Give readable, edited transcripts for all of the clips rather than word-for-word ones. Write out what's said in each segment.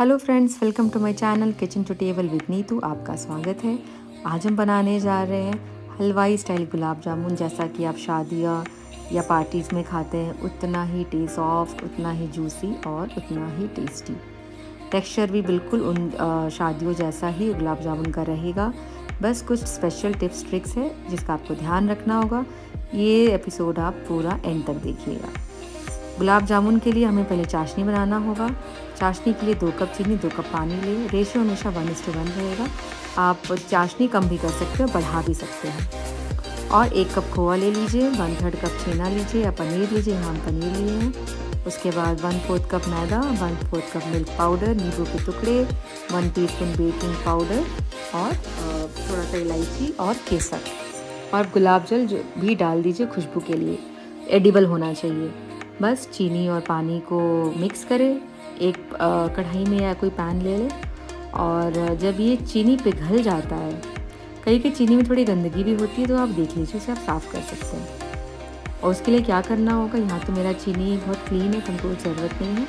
Hello friends, welcome to my channel kitchen to table with Neetu. आपका स्वागत है। आज हम बनाने जा रहे हैं हलवाई स्टाइल गुलाब जामुन। जैसा कि आप शादियाँ या पार्टीज़ में खाते हैं उतना ही टेस्ट सॉफ्ट, उतना ही जूसी और उतना ही टेस्टी। टेक्सचर भी बिल्कुल उन शादियों जैसा ही गुलाब जामुन का रहेगा। बस कुछ स्पेशल टिप्स ट्रिक्स है जिसका आपको ध्यान रखना होगा। ये एपिसोड आप पूरा एंड तक देखिएगा। गुलाब जामुन के लिए हमें पहले चाशनी बनाना होगा। चाशनी के लिए 2 कप चीनी, 2 कप पानी लिए। रेशियो हमेशा 1:1 रहेगा। आप चाशनी कम भी कर सकते हो, बढ़ा भी सकते हैं। और 1 कप खोआ ले लीजिए, 1/3 कप चेना लीजिए या पनीर लीजिए। हम पनीर लिए हैं। उसके बाद 1/4 कप मैदा, 1/4 कप मिल्क पाउडर, नींबू के टुकड़े, 1 टीस्पून बेकिंग पाउडर और थोड़ा सा इलायची और केसर और गुलाब जल भी डाल दीजिए खुशबू के लिए। एडिबल होना चाहिए। बस चीनी और पानी को मिक्स करें। एक कढ़ाई में या कोई पैन ले लें और जब ये चीनी पिघल जाता है, कहीं के चीनी में थोड़ी गंदगी भी होती है तो आप देख लीजिए, उसे आप साफ़ कर सकते हैं। और उसके लिए क्या करना होगा, यहाँ तो मेरा चीनी बहुत क्लीन है, हमको ज़रूरत नहीं है।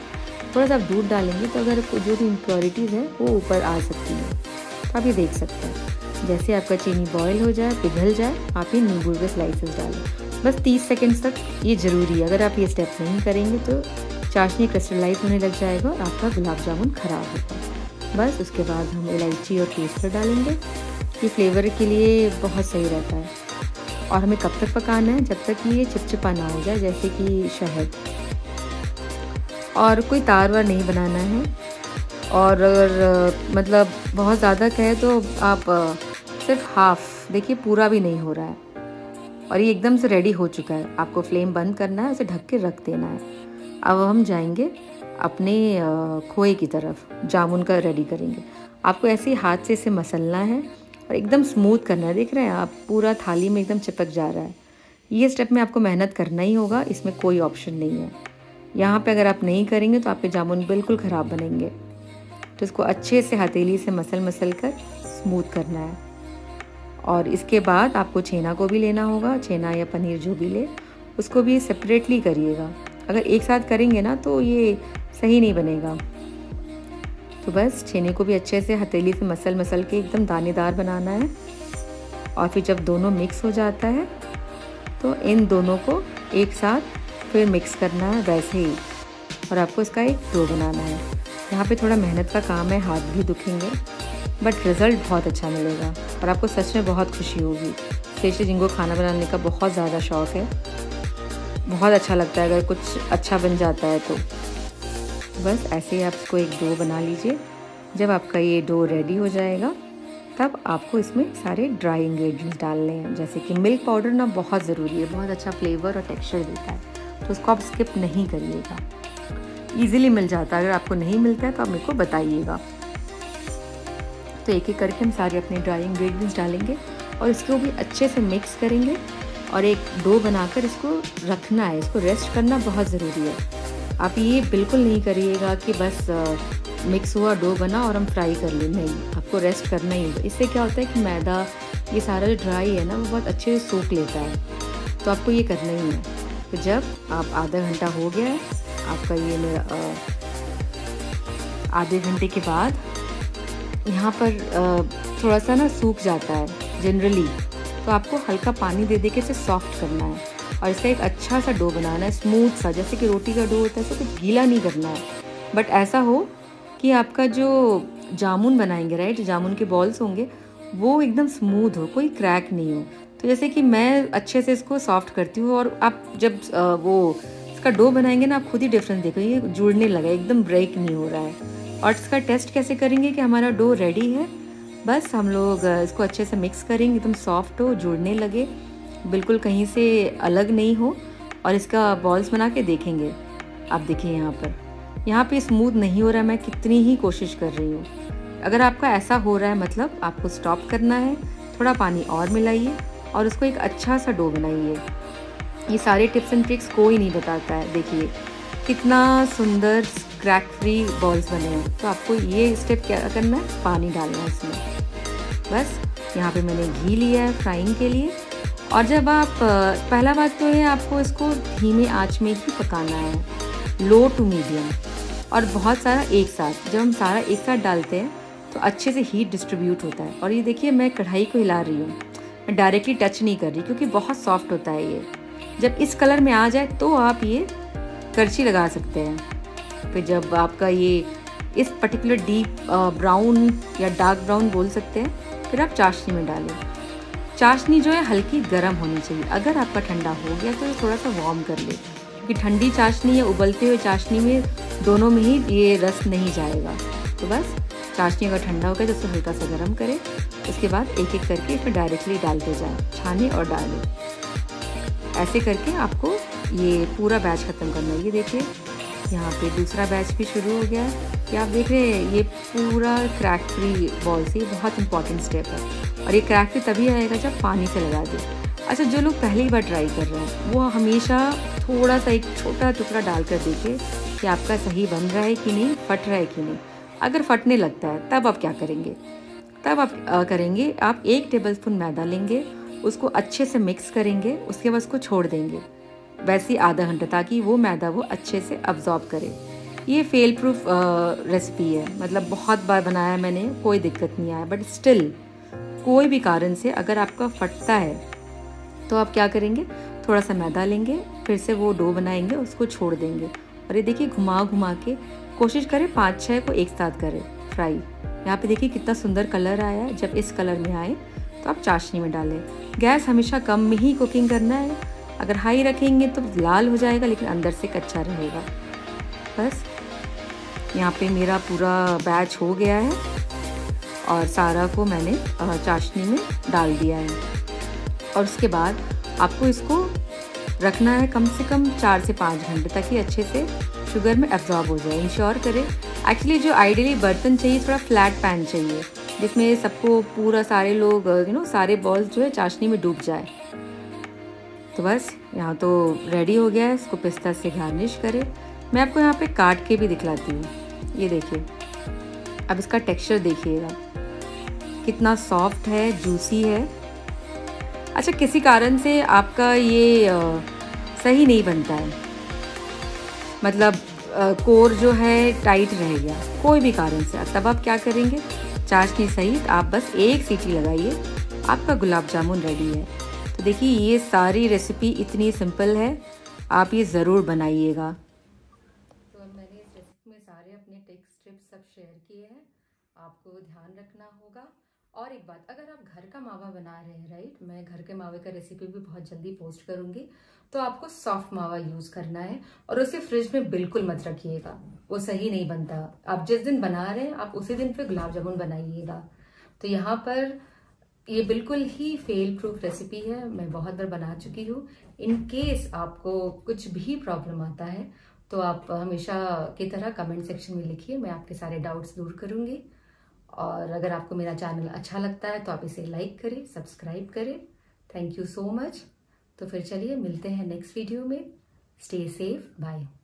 थोड़ा सा आप दूध डालेंगे तो अगर जो भी इम्प्योरिटीज़ है वो ऊपर आ सकती है, तो आप ये देख सकते हैं। जैसे आपका चीनी बॉयल हो जाए, पिघल जाए, आप ये नींबू के स्लाइसेस डालें। बस 30 सेकेंड्स तक ये ज़रूरी है। अगर आप ये स्टेप नहीं करेंगे तो चाशनी क्रिस्टलाइज होने लग जाएगा और आपका गुलाब जामुन ख़राब होगा। बस उसके बाद हम इलायची और केसर डालेंगे। ये फ्लेवर के लिए बहुत सही रहता है। और हमें कब तक पकाना है, जब तक ये चिपचिपा ना हो जाए, जैसे कि शहद। और कोई तार वार नहीं बनाना है। और अगर मतलब बहुत ज़्यादा कहे तो आप सिर्फ हाफ देखिए, पूरा भी नहीं हो रहा है। और ये एकदम से रेडी हो चुका है। आपको फ्लेम बंद करना है, उसे ढक के रख देना है। अब हम जाएंगे अपने खोए की तरफ, जामुन का रेडी करेंगे। आपको ऐसे ही हाथ से इसे मसलना है और एकदम स्मूथ करना है। देख रहे हैं आप, पूरा थाली में एकदम चिपक जा रहा है। ये स्टेप में आपको मेहनत करना ही होगा, इसमें कोई ऑप्शन नहीं है। यहाँ पे अगर आप नहीं करेंगे तो आपके जामुन बिल्कुल ख़राब बनेंगे। तो इसको अच्छे से हथेली से मसल कर स्मूथ करना है। और इसके बाद आपको छेना को भी लेना होगा। छेना या पनीर जो भी ले, उसको भी सेपरेटली करिएगा। अगर एक साथ करेंगे ना तो ये सही नहीं बनेगा। तो बस छेने को भी अच्छे से हथेली से मसल के एकदम दानेदार बनाना है। और फिर जब दोनों मिक्स हो जाता है तो इन दोनों को एक साथ फिर मिक्स करना है वैसे ही। और आपको इसका एक डो बनाना है। यहाँ पर थोड़ा मेहनत का काम है, हाथ भी दुखेंगे, बट रिज़ल्ट बहुत अच्छा मिलेगा और आपको सच में बहुत खुशी होगी। स्पेशली जिनको खाना बनाने का बहुत ज़्यादा शौक़ है, बहुत अच्छा लगता है अगर कुछ अच्छा बन जाता है तो। बस ऐसे ही आप इसको एक डो बना लीजिए। जब आपका ये डो रेडी हो जाएगा तब आपको इसमें सारे ड्राई इंग्रेडिएंट्स डालने हैं। जैसे कि मिल्क पाउडर ना बहुत ज़रूरी है, बहुत अच्छा फ्लेवर और टेक्सचर देता है, तो उसको आप स्किप नहीं करिएगा। ईज़िली मिल जाता है, अगर आपको नहीं मिलता है तो आप मेरे को बताइएगा। तो एक एक करके हम सारे अपने ड्राई इंग्रेडिएंट्स डालेंगे और इसको भी अच्छे से मिक्स करेंगे और एक डो बनाकर इसको रखना है। इसको रेस्ट करना बहुत ज़रूरी है। आप ये बिल्कुल नहीं करिएगा कि बस मिक्स हुआ डो बना और हम फ्राई कर लें। नहीं, आपको रेस्ट करना ही होगा। इससे क्या होता है कि मैदा ये सारा जो ड्राई है ना, वो बहुत अच्छे से सूख लेता है। तो आपको ये करना ही है। तो जब आप आधा घंटा हो गया है आपका, ये मेरा आधे घंटे के बाद यहाँ पर थोड़ा सा ना सूख जाता है जनरली, तो आपको हल्का पानी दे के इसे सॉफ्ट करना है और इसका एक अच्छा सा डो बनाना है, स्मूथ सा, जैसे कि रोटी का डो होता है। इसको तो गीला नहीं करना है, बट ऐसा हो कि आपका जो जामुन बनाएंगे, राइट, जामुन के बॉल्स होंगे, वो एकदम स्मूथ हो, कोई क्रैक नहीं हो। तो जैसे कि मैं अच्छे से इसको सॉफ्ट करती हूँ और आप जब वो इसका डो बनाएंगे ना, आप खुद ही डिफरेंस देखो, ये जुड़ने लगा, एकदम ब्रेक नहीं हो रहा है। और इसका टेस्ट कैसे करेंगे कि हमारा डो रेडी है। बस हम लोग इसको अच्छे से मिक्स करेंगे, एकदम सॉफ्ट हो, जुड़ने लगे, बिल्कुल कहीं से अलग नहीं हो। और इसका बॉल्स बना के देखेंगे। आप देखिए यहाँ पे स्मूथ नहीं हो रहा है, मैं कितनी ही कोशिश कर रही हूँ। अगर आपका ऐसा हो रहा है मतलब आपको स्टॉप करना है, थोड़ा पानी और मिलाइए और उसको एक अच्छा सा डो बनाइए। ये सारे टिप्स एंड ट्रिक्स कोई नहीं बताता है। देखिए कितना सुंदर क्रैक फ्री बॉल्स बने हैं। तो आपको ये स्टेप क्या करना है, पानी डालना है इसमें। बस यहाँ पे मैंने घी लिया है फ्राइंग के लिए। और जब आप पहला बात तो है आपको इसको धीमे आंच में ही पकाना है, लो टू मीडियम। और बहुत सारा एक साथ। जब हम सारा एक साथ डालते हैं तो अच्छे से हीट डिस्ट्रीब्यूट होता है। और ये देखिए मैं कढ़ाई को हिला रही हूँ, मैं डायरेक्टली टच नहीं कर रही क्योंकि बहुत सॉफ्ट होता है ये। जब इस कलर में आ जाए तो आप ये करछी लगा सकते हैं। फिर जब आपका ये इस पर्टिकुलर डीप ब्राउन या डार्क ब्राउन बोल सकते हैं, फिर आप चाशनी में डालें। चाशनी जो है हल्की गर्म होनी चाहिए। अगर आपका ठंडा हो गया तो थोड़ा सा वार्म कर ले, क्योंकि ठंडी चाशनी या उबलते हुए चाशनी में दोनों में ही ये रस नहीं जाएगा। तो बस चाशनी अगर ठंडा हो गया तो उसको हल्का सा गर्म करें। उसके बाद एक एक करके फिर डायरेक्टली डालते जाएँ, छाने और डालें। ऐसे करके आपको ये पूरा बैच ख़त्म करना है। ये देखिए यहाँ पे दूसरा बैच भी शुरू हो गया है। ये आप देख रहे हैं ये पूरा क्रैक फ्री बॉल से, बहुत इंपॉर्टेंट स्टेप है। और ये क्रैक फ्री तभी आएगा जब पानी से लगा दें। अच्छा, जो लोग पहली बार ट्राई कर रहे हैं वो हमेशा थोड़ा सा एक छोटा टुकड़ा डालकर देखें कि आपका सही बन रहा है कि नहीं, फट रहा है कि नहीं। अगर फटने लगता है तब आप क्या करेंगे, तब आप करेंगे आप 1 टेबलस्पून मैदा लेंगे, उसको अच्छे से मिक्स करेंगे, उसके बाद उसको छोड़ देंगे वैसे ही आधा घंटा, ताकि वो मैदा वो अच्छे से अब्जॉर्ब करे। ये फेल प्रूफ रेसिपी है, मतलब बहुत बार बनाया मैंने, कोई दिक्कत नहीं आया। बट स्टिल कोई भी कारण से अगर आपका फटता है तो आप क्या करेंगे, थोड़ा सा मैदा लेंगे, फिर से वो डो बनाएंगे, उसको छोड़ देंगे। और ये देखिए घुमा घुमा के कोशिश करें 5-6 को एक साथ करें फ्राई। यहाँ पे देखिए कितना सुंदर कलर आया है। जब इस कलर में आए तो आप चाशनी में डालें। गैस हमेशा कम में ही कुकिंग करना है, अगर हाई रखेंगे तो लाल हो जाएगा लेकिन अंदर से कच्चा रहेगा। बस यहाँ पे मेरा पूरा बैच हो गया है और सारा को मैंने चाशनी में डाल दिया है। और उसके बाद आपको इसको रखना है कम से कम 4 से 5 घंटे, ताकि अच्छे से शुगर में एब्जॉर्ब हो जाए। इंश्योर करें, एक्चुअली जो आइडियली बर्तन चाहिए थोड़ा फ्लैट पैन चाहिए जिसमें सबको पूरा सारे लोग सारे बॉल्स जो है चाशनी में डूब जाए। तो बस यहाँ तो रेडी हो गया है। इसको पिस्ता से गार्निश करें। मैं आपको यहाँ पे काट के भी दिखलाती हूँ। ये देखिए, अब इसका टेक्सचर देखिएगा कितना सॉफ्ट है, जूसी है। अच्छा, किसी कारण से आपका ये सही नहीं बनता है, मतलब कोर जो है टाइट रह गया, कोई भी कारण से, तब आप क्या करेंगे, चाशनी सहित आप बस 1 सीटी लगाइए, आपका गुलाब जामुन रेडी है। तो देखिए ये सारी रेसिपी इतनी सिंपल है, आप ये ज़रूर बनाइएगा। तो मैंने इस रेसिपी में सारे अपने टिप्स सब शेयर किए हैं, आपको ध्यान रखना होगा। और एक बात, अगर आप घर का मावा बना रहे हैं, राइट, मैं घर के मावे का रेसिपी भी बहुत जल्दी पोस्ट करूंगी, तो आपको सॉफ्ट मावा यूज करना है और उसे फ्रिज में बिल्कुल मत रखिएगा, वो सही नहीं बनता। आप जिस दिन बना रहे हैं आप उसी दिन फिर गुलाब जामुन बनाइएगा। तो यहाँ पर ये बिल्कुल ही फेल प्रूफ रेसिपी है, मैं बहुत बार बना चुकी हूँ। इन केस आपको कुछ भी प्रॉब्लम आता है तो आप हमेशा की तरह कमेंट सेक्शन में लिखिए, मैं आपके सारे डाउट्स दूर करूँगी। और अगर आपको मेरा चैनल अच्छा लगता है तो आप इसे लाइक करें, सब्सक्राइब करें। Thank you so much. तो फिर चलिए मिलते हैं नेक्स्ट वीडियो में। Stay safe, bye.